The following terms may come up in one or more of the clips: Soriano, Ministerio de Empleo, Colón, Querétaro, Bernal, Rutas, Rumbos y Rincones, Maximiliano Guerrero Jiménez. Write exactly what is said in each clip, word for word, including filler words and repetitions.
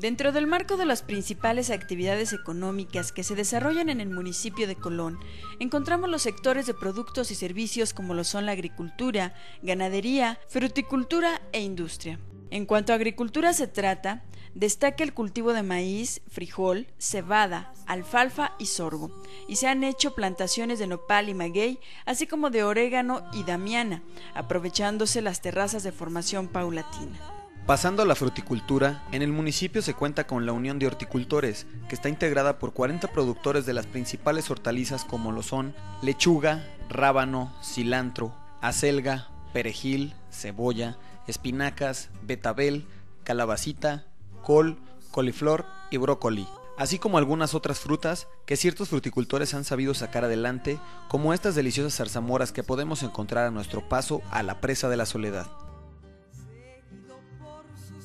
Dentro del marco de las principales actividades económicas que se desarrollan en el municipio de Colón, encontramos los sectores de productos y servicios como lo son la agricultura, ganadería, fruticultura e industria. En cuanto a agricultura se trata, destaca el cultivo de maíz, frijol, cebada, alfalfa y sorgo, y se han hecho plantaciones de nopal y maguey, así como de orégano y damiana, aprovechándose las terrazas de formación paulatina. Pasando a la fruticultura, en el municipio se cuenta con la Unión de Horticultores, que está integrada por cuarenta productores de las principales hortalizas como lo son lechuga, rábano, cilantro, acelga, perejil, cebolla, espinacas, betabel, calabacita, col, coliflor y brócoli, así como algunas otras frutas que ciertos fruticultores han sabido sacar adelante, como estas deliciosas zarzamoras que podemos encontrar a nuestro paso a la Presa de la Soledad.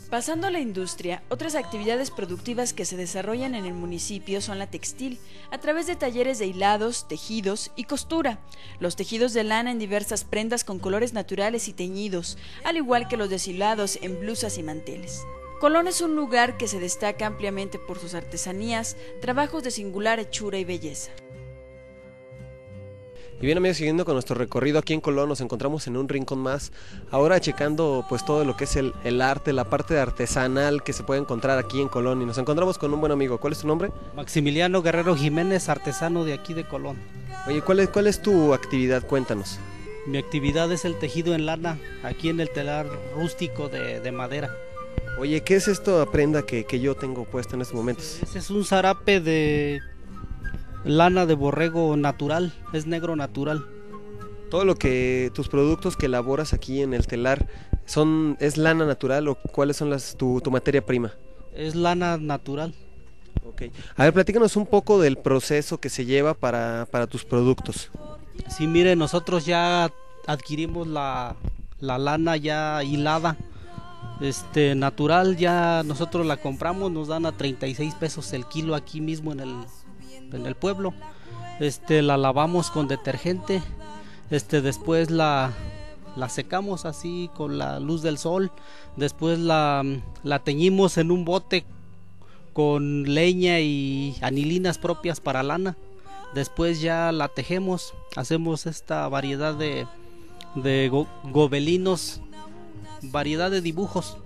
Pasando a la industria, otras actividades productivas que se desarrollan en el municipio son la textil, a través de talleres de hilados, tejidos y costura, los tejidos de lana en diversas prendas con colores naturales y teñidos, al igual que los deshilados en blusas y manteles. Colón es un lugar que se destaca ampliamente por sus artesanías, trabajos de singular hechura y belleza. Y bien amigos, siguiendo con nuestro recorrido aquí en Colón, nos encontramos en un rincón más, ahora checando pues todo lo que es el, el arte, la parte artesanal que se puede encontrar aquí en Colón, y nos encontramos con un buen amigo. ¿Cuál es tu nombre? Maximiliano Guerrero Jiménez, artesano de aquí de Colón. Oye, ¿cuál es, cuál es tu actividad? Cuéntanos. Mi actividad es el tejido en lana, aquí en el telar rústico de, de madera. Oye, ¿qué es esta prenda que, que yo tengo puesta en estos momentos? Ese es un zarape de lana de borrego natural, es negro natural. Todo lo que tus productos que elaboras aquí en el telar son es lana natural, o cuáles son las tu, tu materia prima. Es lana natural. Okay. A ver, platícanos un poco del proceso que se lleva para, para tus productos. Sí, mire, nosotros ya adquirimos la, la lana ya hilada, este natural, ya nosotros la compramos, nos dan a treinta y seis pesos el kilo aquí mismo en el en el pueblo. Este la lavamos con detergente, este después la, la secamos así con la luz del sol, después la, la teñimos en un bote con leña y anilinas propias para lana, después ya la tejemos, hacemos esta variedad de, de go, gobelinos, variedad de dibujos.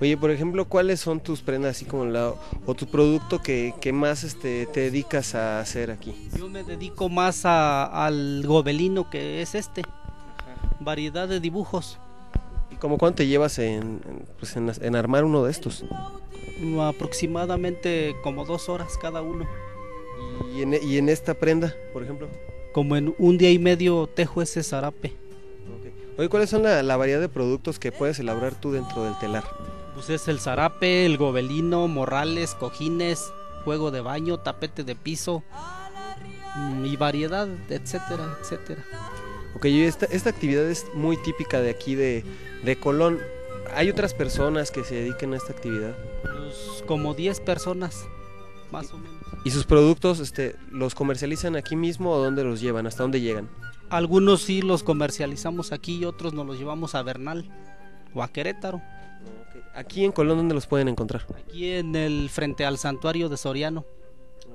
Oye, por ejemplo, ¿cuáles son tus prendas así como la, o tu producto que, que más este, te dedicas a hacer aquí? Yo me dedico más a, al gobelino, que es este, variedad de dibujos. ¿Y como cuánto te llevas en, en, pues en, en armar uno de estos? Aproximadamente como dos horas cada uno. ¿Y en, y en esta prenda, por ejemplo? Como en un día y medio tejo ese zarape. Oye, ¿cuáles son la, la variedad de productos que puedes elaborar tú dentro del telar? Pues es el zarape, el gobelino, morrales, cojines, juego de baño, tapete de piso y variedad, etcétera, etcétera. Ok, esta, esta actividad es muy típica de aquí de, de Colón. ¿Hay otras personas que se dediquen a esta actividad? Pues como diez personas, más o menos. ¿Y sus productos este, los comercializan aquí mismo o dónde los llevan, hasta dónde llegan? Algunos sí los comercializamos aquí y otros nos los llevamos a Bernal o a Querétaro. Okay. ¿Aquí en Colón dónde los pueden encontrar? Aquí en el frente al santuario de Soriano.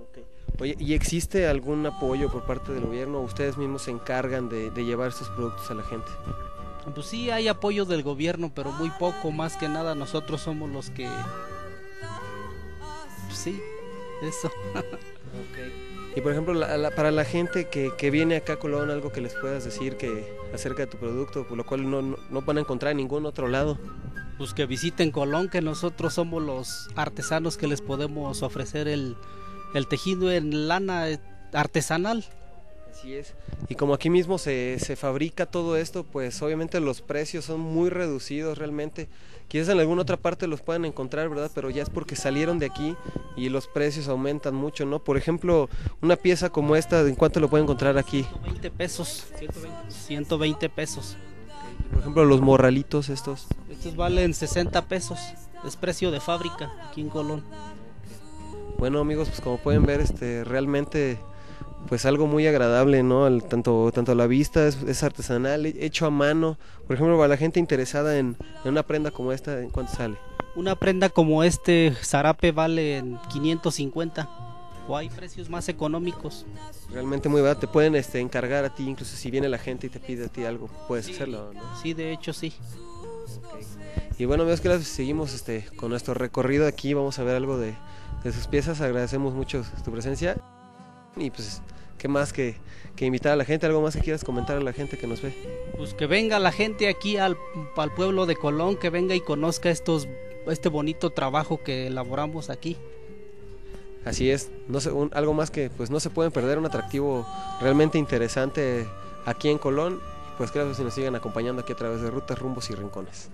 Okay. Oye, ¿y existe algún apoyo por parte del gobierno? ¿Ustedes mismos se encargan de, de llevar estos productos a la gente? Pues sí, hay apoyo del gobierno, pero muy poco, más que nada nosotros somos los que... Sí, eso. Ok. Y por ejemplo, la, la, para la gente que, que viene acá a Colón, algo que les puedas decir que acerca de tu producto, por lo cual no, no, no van a encontrar en ningún otro lado. Pues que visiten Colón, que nosotros somos los artesanos que les podemos ofrecer el, el tejido en lana artesanal. Así es. Y como aquí mismo se, se fabrica todo esto, pues obviamente los precios son muy reducidos realmente. Quizás en alguna otra parte los puedan encontrar, ¿verdad? Pero ya es porque salieron de aquí y los precios aumentan mucho, ¿no? Por ejemplo, una pieza como esta, ¿en cuánto lo pueden encontrar aquí? ciento veinte pesos. ciento veinte pesos. Por ejemplo, los morralitos estos. Estos valen sesenta pesos. Es precio de fábrica aquí en Colón. Bueno amigos, pues como pueden ver, este realmente... pues algo muy agradable, ¿no? El, tanto, tanto la vista, es, es artesanal, hecho a mano. Por ejemplo, para la gente interesada en, en una prenda como esta, ¿en cuánto sale? Una prenda como este zarape vale quinientos cincuenta. O hay precios más económicos. Realmente muy barato, te pueden este, encargar a ti, incluso si viene la gente y te pide a ti algo, puedes sí, hacerlo, ¿no? Sí, de hecho sí. Okay. Y bueno amigos, que seguimos este, con nuestro recorrido aquí, vamos a ver algo de, de sus piezas, agradecemos mucho tu presencia. Y pues, ¿qué más que, que invitar a la gente? ¿Algo más que quieras comentar a la gente que nos ve? Pues que venga la gente aquí al, al pueblo de Colón, que venga y conozca estos, este bonito trabajo que elaboramos aquí. Así es, no se, un, algo más que pues no se pueden perder, un atractivo realmente interesante aquí en Colón. Pues gracias si nos siguen acompañando aquí a través de Rutas, Rumbos y Rincones.